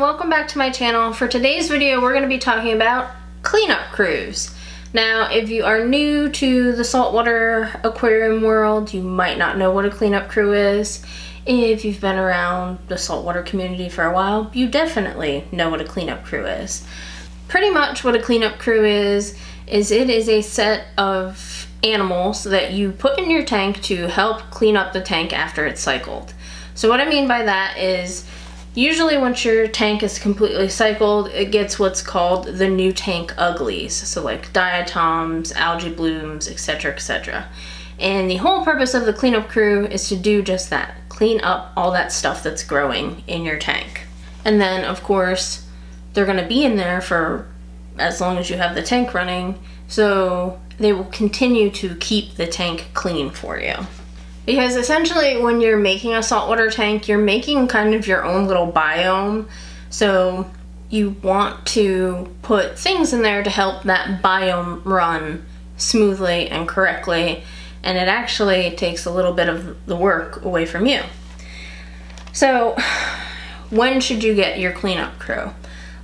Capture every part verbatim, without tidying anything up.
and welcome back to my channel. For today's video, we're going to be talking about cleanup crews. Now, if you are new to the saltwater aquarium world, you might not know what a cleanup crew is. If you've been around the saltwater community for a while, you definitely know what a cleanup crew is. Pretty much what a cleanup crew is, is it is a set of animals that you put in your tank to help clean up the tank after it's cycled. So what I mean by that is, usually once your tank is completely cycled, it gets what's called the new tank uglies. So like diatoms, algae blooms, et cetera, et cetera. And the whole purpose of the cleanup crew is to do just that, clean up all that stuff that's growing in your tank. And then of course, they're gonna be in there for as long as you have the tank running, so they will continue to keep the tank clean for you. Because essentially when you're making a saltwater tank, you're making kind of your own little biome. So you want to put things in there to help that biome run smoothly and correctly. And it actually takes a little bit of the work away from you. So when should you get your cleanup crew?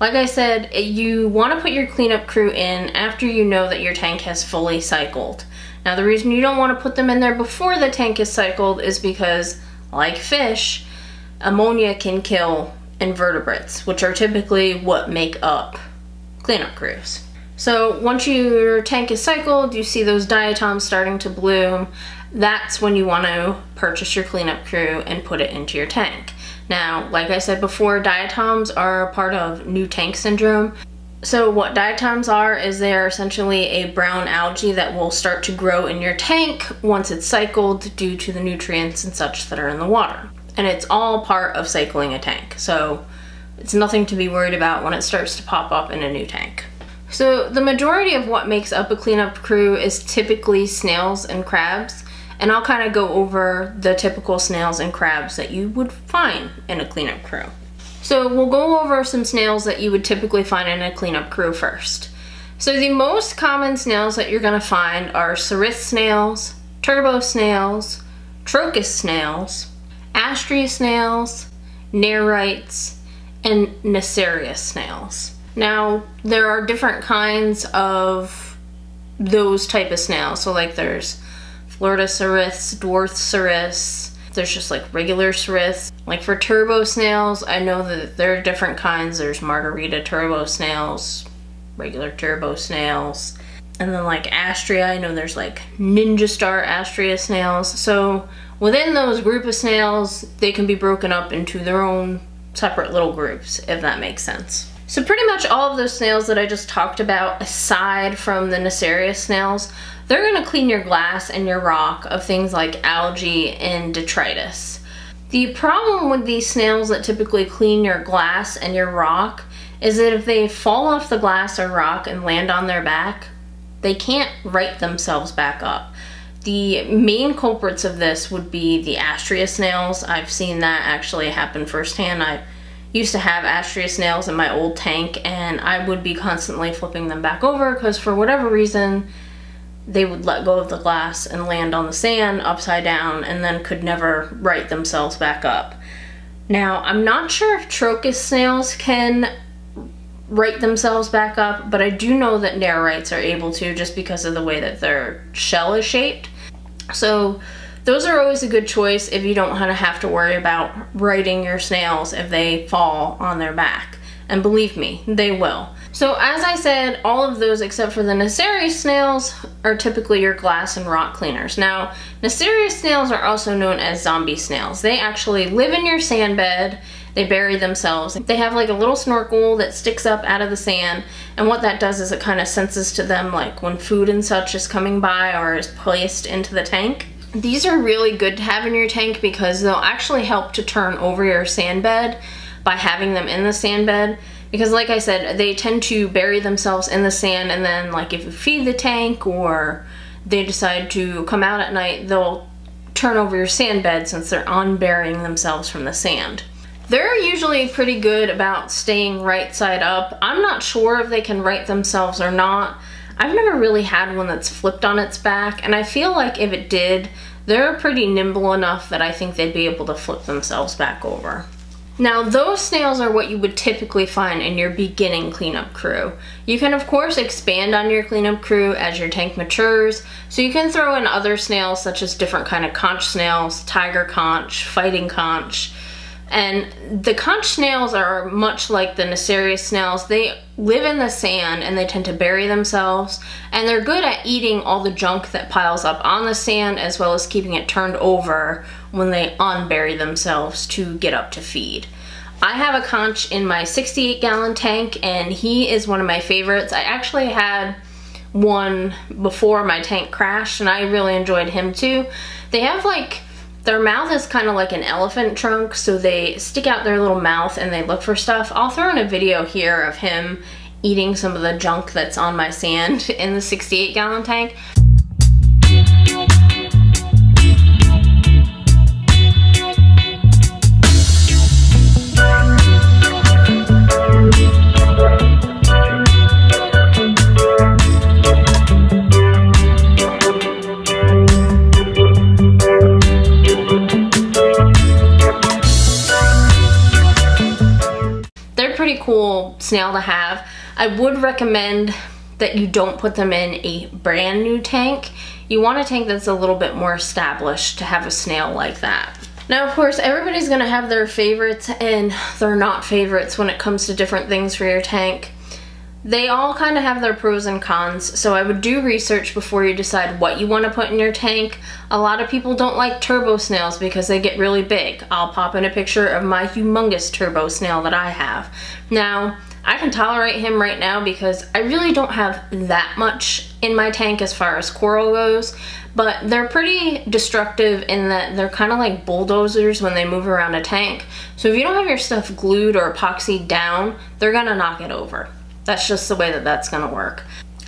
Like I said, you want to put your cleanup crew in after you know that your tank has fully cycled. Now, the reason you don't want to put them in there before the tank is cycled is because, like fish, ammonia can kill invertebrates, which are typically what make up cleanup crews. So once your tank is cycled, you see those diatoms starting to bloom, that's when you want to purchase your cleanup crew and put it into your tank. Now, like I said before, diatoms are part of new tank syndrome. So what diatoms are is they are essentially a brown algae that will start to grow in your tank once it's cycled due to the nutrients and such that are in the water. And it's all part of cycling a tank. So it's nothing to be worried about when it starts to pop up in a new tank. So the majority of what makes up a cleanup crew is typically snails and crabs. And I'll kind of go over the typical snails and crabs that you would find in a cleanup crew. So we'll go over some snails that you would typically find in a cleanup crew first. So the most common snails that you're gonna find are sarith snails, turbo snails, trochus snails, astrea snails, nerites, and nacerius snails. Now, there are different kinds of those type of snails. So like there's Florida sariths, dwarf sariths, there's just like regular sariths. Like for turbo snails, I know that there are different kinds. There's margarita turbo snails, regular turbo snails, and then like astrea, I know there's like ninja star astrea snails. So within those group of snails, they can be broken up into their own separate little groups, if that makes sense. So pretty much all of those snails that I just talked about, aside from the nacerius snails, they're gonna clean your glass and your rock of things like algae and detritus. The problem with these snails that typically clean your glass and your rock is that if they fall off the glass or rock and land on their back, they can't right themselves back up. The main culprits of this would be the astrea snails. I've seen that actually happen firsthand. I used to have astrea snails in my old tank and I would be constantly flipping them back over because for whatever reason, they would let go of the glass and land on the sand upside down and then could never right themselves back up. Now, I'm not sure if trochus snails can right themselves back up, but I do know that nerites are able to just because of the way that their shell is shaped. So those are always a good choice if you don't have to worry about righting your snails if they fall on their back. And believe me, they will. So as I said, all of those except for the nacerius snails are typically your glass and rock cleaners. Now, nacerius snails are also known as zombie snails. They actually live in your sand bed, they bury themselves. They have like a little snorkel that sticks up out of the sand, and what that does is it kind of senses to them like when food and such is coming by or is placed into the tank. These are really good to have in your tank because they'll actually help to turn over your sand bed by having them in the sand bed. Because like I said, they tend to bury themselves in the sand, and then like if you feed the tank or they decide to come out at night, they'll turn over your sand bed since they're unburying themselves from the sand. They're usually pretty good about staying right side up. I'm not sure if they can right themselves or not. I've never really had one that's flipped on its back, and I feel like if it did, they're pretty nimble enough that I think they'd be able to flip themselves back over. Now those snails are what you would typically find in your beginning cleanup crew. You can of course expand on your cleanup crew as your tank matures, so you can throw in other snails such as different kind of conch snails, tiger conch, fighting conch. And the conch snails are much like the nacerius snails. They live in the sand and they tend to bury themselves, and they're good at eating all the junk that piles up on the sand as well as keeping it turned over when they unbury themselves to get up to feed. I have a conch in my sixty-eight gallon tank and he is one of my favorites. I actually had one before my tank crashed and I really enjoyed him too. They have like Their mouth is kind of like an elephant trunk, so they stick out their little mouth and they look for stuff. I'll throw in a video here of him eating some of the junk that's on my sand in the sixty-eight gallon tank. Cool snail to have. I would recommend that you don't put them in a brand new tank. You want a tank that's a little bit more established to have a snail like that. Now of course everybody's gonna have their favorites and their not favorites when it comes to different things for your tank. They all kind of have their pros and cons, so I would do research before you decide what you want to put in your tank. A lot of people don't like turbo snails because they get really big. I'll pop in a picture of my humongous turbo snail that I have. Now, I can tolerate him right now because I really don't have that much in my tank as far as coral goes, but they're pretty destructive in that they're kind of like bulldozers when they move around a tank. So if you don't have your stuff glued or epoxied down, they're gonna knock it over. That's just the way that that's gonna work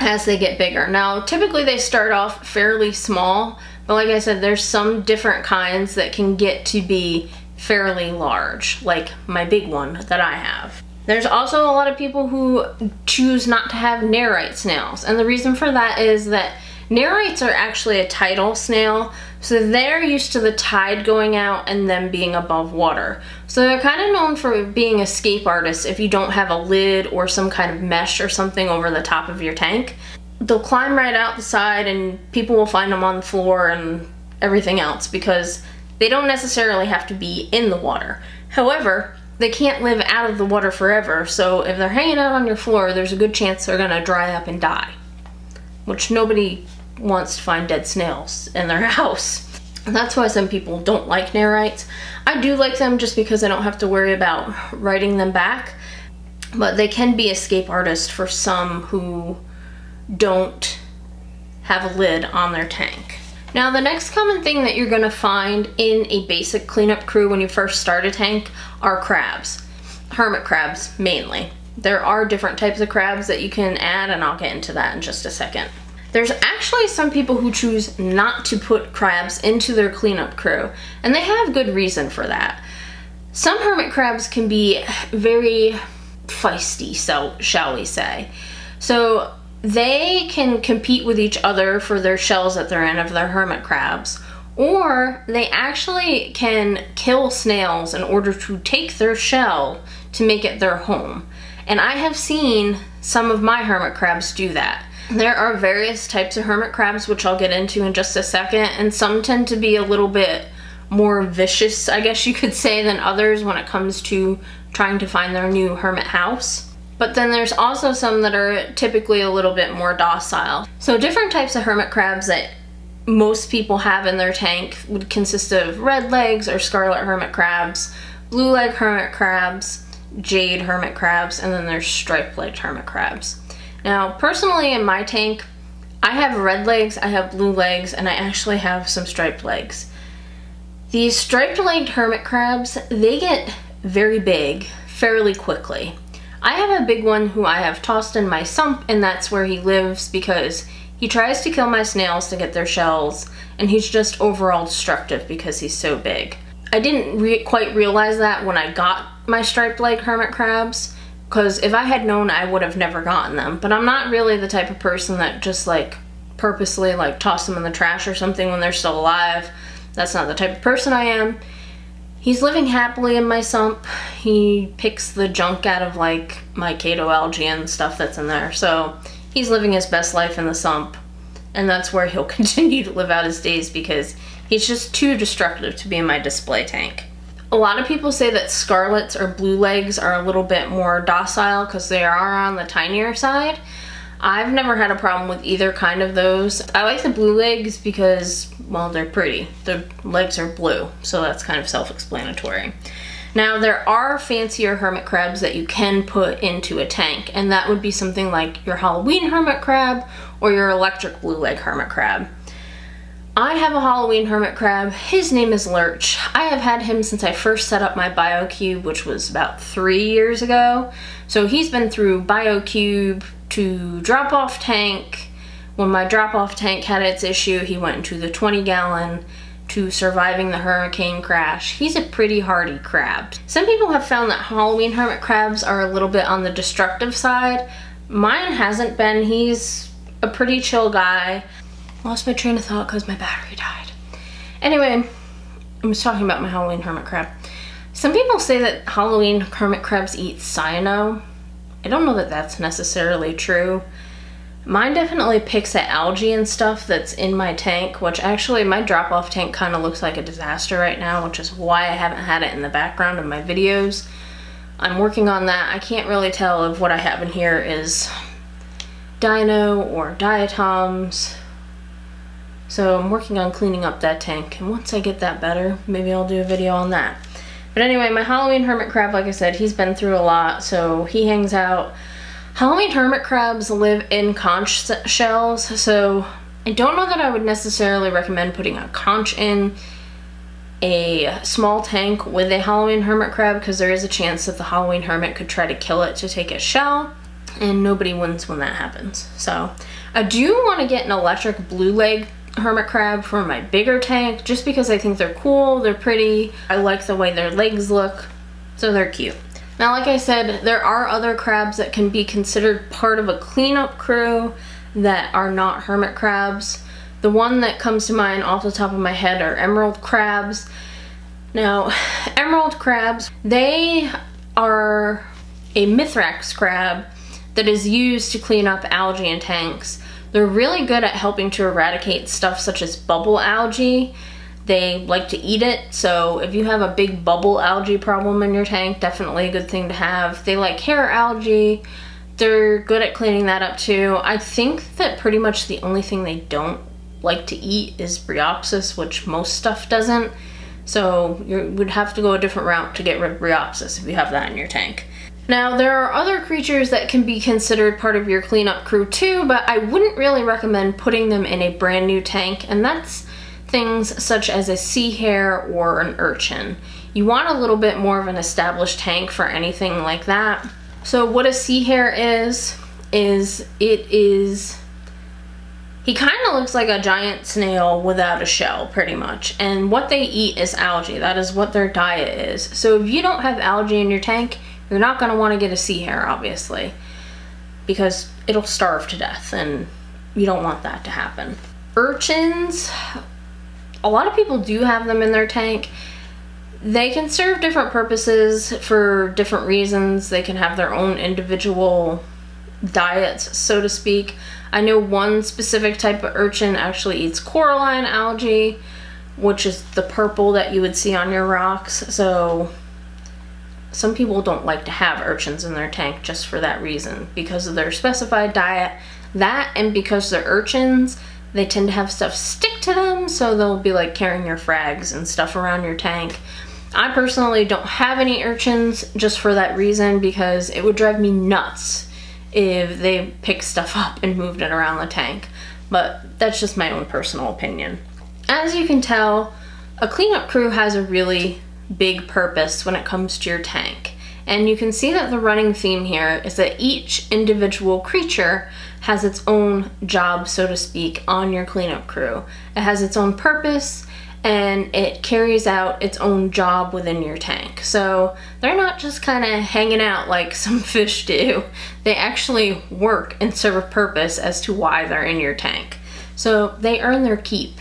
as they get bigger. Now, typically they start off fairly small, but like I said, there's some different kinds that can get to be fairly large, like my big one that I have. There's also a lot of people who choose not to have nerite snails, and the reason for that is that nerites are actually a tidal snail, so they're used to the tide going out and them being above water. So they're kind of known for being escape artists if you don't have a lid or some kind of mesh or something over the top of your tank. They'll climb right out the side and people will find them on the floor and everything else because they don't necessarily have to be in the water. However, they can't live out of the water forever, so if they're hanging out on your floor, there's a good chance they're gonna dry up and die, which nobody wants to find dead snails in their house. And that's why some people don't like nerites. I do like them just because I don't have to worry about writing them back, but they can be escape artists for some who don't have a lid on their tank. Now the next common thing that you're gonna find in a basic cleanup crew when you first start a tank are crabs, hermit crabs mainly. There are different types of crabs that you can add, and I'll get into that in just a second. There's actually some people who choose not to put crabs into their cleanup crew, and they have good reason for that. Some hermit crabs can be very feisty, so shall we say. So they can compete with each other for their shells that they're in of their hermit crabs, or they actually can kill snails in order to take their shell to make it their home. And I have seen some of my hermit crabs do that. There are various types of hermit crabs, which I'll get into in just a second, and some tend to be a little bit more vicious, I guess you could say, than others when it comes to trying to find their new hermit house. But then there's also some that are typically a little bit more docile. So different types of hermit crabs that most people have in their tank would consist of red legs or scarlet hermit crabs, blue leg hermit crabs, jade hermit crabs, and then there's striped-legged hermit crabs. Now personally in my tank I have red legs, I have blue legs, and I actually have some striped legs. These striped-legged hermit crabs, they get very big fairly quickly. I have a big one who I have tossed in my sump, and that's where he lives because he tries to kill my snails to get their shells, and he's just overall destructive because he's so big. I didn't re- quite realize that when I got my striped-legged hermit crabs, because if I had known I would have never gotten them, but I'm not really the type of person that just like purposely like toss them in the trash or something when they're still alive. That's not the type of person I am. He's living happily in my sump. He picks the junk out of like my Kato algae and stuff that's in there. So he's living his best life in the sump. And that's where he'll continue to live out his days because he's just too destructive to be in my display tank. A lot of people say that scarlets or blue legs are a little bit more docile because they are on the tinier side. I've never had a problem with either kind of those. I like the blue legs because, well, they're pretty. The legs are blue, so that's kind of self-explanatory. Now, there are fancier hermit crabs that you can put into a tank, and that would be something like your Halloween hermit crab or your electric blue leg hermit crab. I have a Halloween hermit crab. His name is Lurch. I have had him since I first set up my BioCube, which was about three years ago. So he's been through BioCube, to drop-off tank. When my drop-off tank had its issue, he went into the twenty gallon, to surviving the hurricane crash. He's a pretty hardy crab. Some people have found that Halloween hermit crabs are a little bit on the destructive side. Mine hasn't been. He's a pretty chill guy. Lost my train of thought because my battery died. Anyway, I was talking about my Halloween hermit crab. Some people say that Halloween hermit crabs eat cyano. I don't know that that's necessarily true. Mine definitely picks at algae and stuff that's in my tank, which actually my drop-off tank kind of looks like a disaster right now, which is why I haven't had it in the background of my videos. I'm working on that. I can't really tell if what I have in here is dino or diatoms. So I'm working on cleaning up that tank, and once I get that better, maybe I'll do a video on that. But anyway, my Halloween hermit crab, like I said, he's been through a lot, so he hangs out. Halloween hermit crabs live in conch shells, so I don't know that I would necessarily recommend putting a conch in a small tank with a Halloween hermit crab because there is a chance that the Halloween hermit could try to kill it to take its shell, and nobody wins when that happens. So I do want to get an electric blue leg hermit crab for my bigger tank just because I think they're cool, they're pretty, I like the way their legs look, so they're cute. Now, like I said, there are other crabs that can be considered part of a cleanup crew that are not hermit crabs. The one that comes to mind off the top of my head are emerald crabs. Now, emerald crabs, they are a mithrax crab that is used to clean up algae in tanks. They're really good at helping to eradicate stuff such as bubble algae. They like to eat it, so if you have a big bubble algae problem in your tank, definitely a good thing to have. They like hair algae. They're good at cleaning that up too. I think that pretty much the only thing they don't like to eat is Bryopsis, which most stuff doesn't. So you would have to go a different route to get rid of Bryopsis if you have that in your tank. Now, there are other creatures that can be considered part of your cleanup crew too, but I wouldn't really recommend putting them in a brand new tank, and that's things such as a sea hare or an urchin. You want a little bit more of an established tank for anything like that. So what a sea hare is, is it is, he kind of looks like a giant snail without a shell, pretty much. And what they eat is algae. That is what their diet is. So if you don't have algae in your tank, you're not going to want to get a sea hare, obviously, because it'll starve to death and you don't want that to happen. Urchins, a lot of people do have them in their tank. They can serve different purposes for different reasons. They can have their own individual diets, so to speak. I know one specific type of urchin actually eats coralline algae, which is the purple that you would see on your rocks. So some people don't like to have urchins in their tank just for that reason, because of their specified diet. That, and because they're urchins, they tend to have stuff stick to them, so they'll be like carrying your frags and stuff around your tank. I personally don't have any urchins just for that reason, because it would drive me nuts if they picked stuff up and moved it around the tank. But that's just my own personal opinion. As you can tell, a cleanup crew has a really big purpose when it comes to your tank, and you can see that the running theme here is that each individual creature has its own job, so to speak, on your cleanup crew. It has its own purpose and it carries out its own job within your tank. So they're not just kind of hanging out like some fish do. They actually work and serve a purpose as to why they're in your tank. So they earn their keep.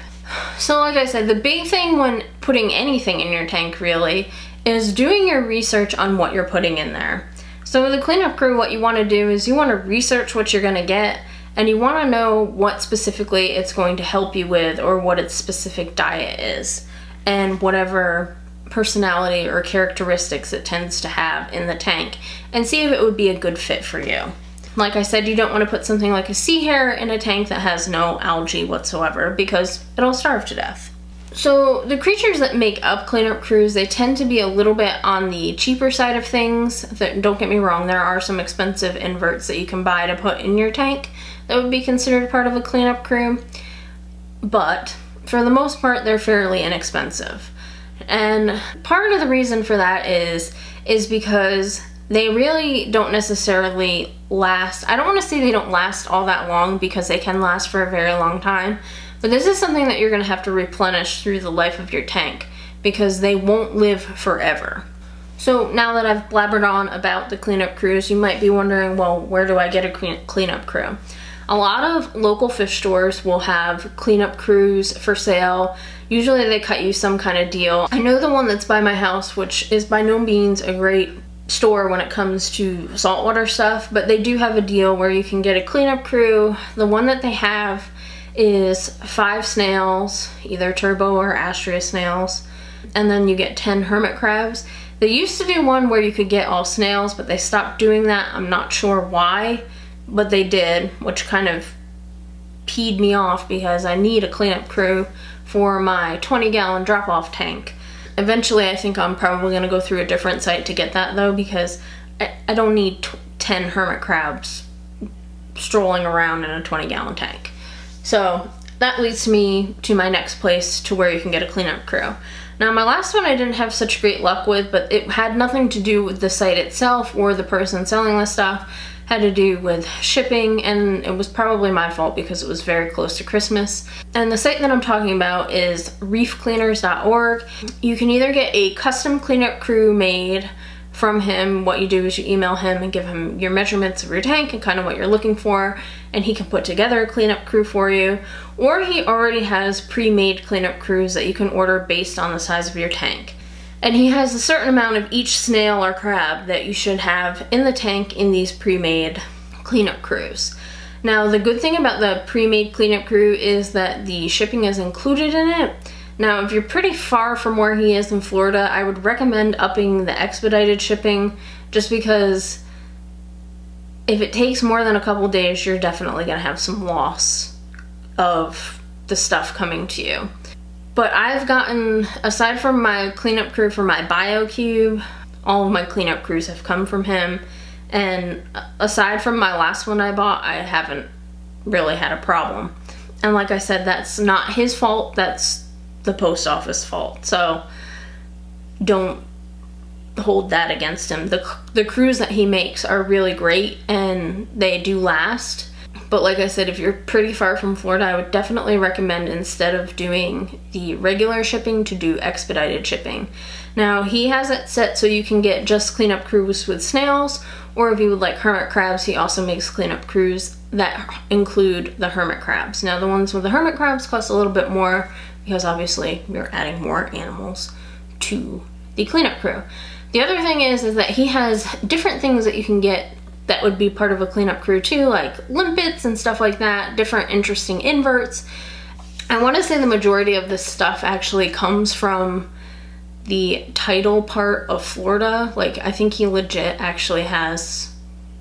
So like I said, the big thing when putting anything in your tank really is doing your research on what you're putting in there. So with the cleanup crew, what you want to do is you want to research what you're going to get, and you want to know what specifically it's going to help you with, or what its specific diet is, and whatever personality or characteristics it tends to have in the tank, and see if it would be a good fit for you. Like I said, you don't want to put something like a sea hare in a tank that has no algae whatsoever, because it'll starve to death. So the creatures that make up cleanup crews, they tend to be a little bit on the cheaper side of things. Don't get me wrong, there are some expensive inverts that you can buy to put in your tank that would be considered part of a cleanup crew, but for the most part they're fairly inexpensive. And part of the reason for that is is because they really don't necessarily last. I don't want to say they don't last all that long, because they can last for a very long time, but this is something that you're going to have to replenish through the life of your tank, because they won't live forever. So now that I've blabbered on about the cleanup crews, you might be wondering, well, where do I get a cleanup crew? A lot of local fish stores will have cleanup crews for sale. Usually they cut you some kind of deal. I know the one that's by my house, which is by no means a great store when it comes to saltwater stuff, but they do have a deal where you can get a cleanup crew. The one that they have is five snails, either turbo or astrea snails, and then you get ten hermit crabs. They used to do one where you could get all snails, but they stopped doing that. I'm not sure why, but they did, which kind of peed me off, because I need a cleanup crew for my twenty gallon drop-off tank. Eventually I think I'm probably going to go through a different site to get that though, because I, I don't need ten hermit crabs strolling around in a twenty gallon tank. So that leads me to my next place to where you can get a cleanup crew. Now my last one I didn't have such great luck with, but it had nothing to do with the site itself or the person selling the stuff. It had to do with shipping, and it was probably my fault because it was very close to Christmas. And the site that I'm talking about is reef cleaners dot org. You can either get a custom cleanup crew made from him. What you do is you email him and give him your measurements of your tank and kind of what you're looking for, and he can put together a cleanup crew for you, or he already has pre-made cleanup crews that you can order based on the size of your tank. And he has a certain amount of each snail or crab that you should have in the tank in these pre-made cleanup crews. Now the good thing about the pre-made cleanup crew is that the shipping is included in it. Now, if you're pretty far from where he is in Florida, I would recommend upping the expedited shipping, just because if it takes more than a couple days, you're definitely going to have some loss of the stuff coming to you. But I've gotten, aside from my cleanup crew for my BioCube, all of my cleanup crews have come from him. And aside from my last one I bought, I haven't really had a problem. And like I said, that's not his fault. That's the post office fault, so don't hold that against him. The, the crews that he makes are really great and they do last, but like I said, if you're pretty far from Florida, I would definitely recommend, instead of doing the regular shipping, to do expedited shipping. Now he has it set so you can get just cleanup crews with snails, or if you would like hermit crabs, he also makes cleanup crews that include the hermit crabs. Now the ones with the hermit crabs cost a little bit more, because obviously you're adding more animals to the cleanup crew. The other thing is, is that he has different things that you can get that would be part of a cleanup crew too, like limpets and stuff like that, different interesting inverts. I want to say the majority of this stuff actually comes from the tidal part of Florida. Like, I think he legit actually has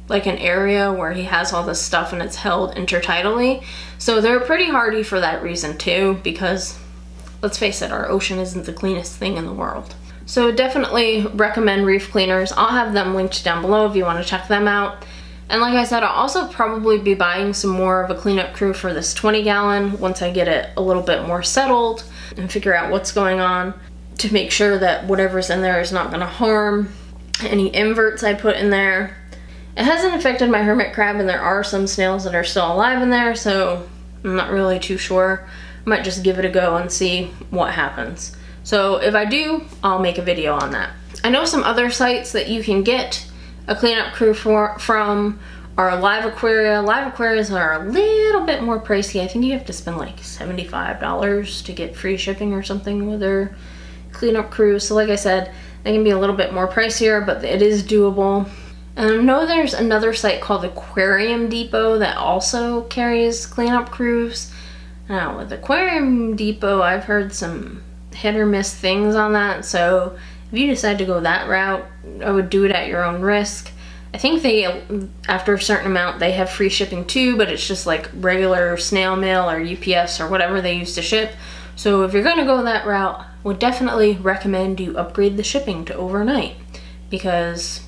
like an area where he has all this stuff and it's held intertidally. So they're pretty hardy for that reason too, because let's face it, our ocean isn't the cleanest thing in the world. So definitely recommend Reef Cleaners. I'll have them linked down below if you want to check them out. And like I said, I'll also probably be buying some more of a cleanup crew for this twenty gallon once I get it a little bit more settled and figure out what's going on, to make sure that whatever's in there is not going to harm any inverts I put in there. It hasn't affected my hermit crab, and there are some snails that are still alive in there, so I'm not really too sure. Might just give it a go and see what happens. So if I do, I'll make a video on that. I know some other sites that you can get a cleanup crew for from our Live Aquaria. Live Aquarias are a little bit more pricey. I think you have to spend like seventy-five dollars to get free shipping or something with their cleanup crew. So like I said, they can be a little bit more pricier, but it is doable. And I know there's another site called Aquarium Depot that also carries cleanup crews. Now with Aquarium Depot, I've heard some hit or miss things on that. So if you decide to go that route, I would do it at your own risk. I think they, after a certain amount, they have free shipping too, but it's just like regular snail mail or U P S or whatever they used to ship. So if you're gonna go that route, I would definitely recommend you upgrade the shipping to overnight, because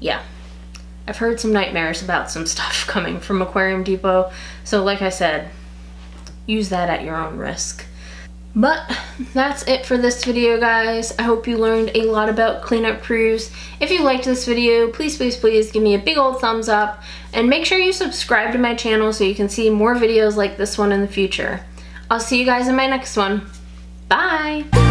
yeah, I've heard some nightmares about some stuff coming from Aquarium Depot. So like I said, use that at your own risk. But that's it for this video, guys. I hope you learned a lot about cleanup crews. If you liked this video, please, please, please give me a big old thumbs up, and make sure you subscribe to my channel so you can see more videos like this one in the future. I'll see you guys in my next one. Bye!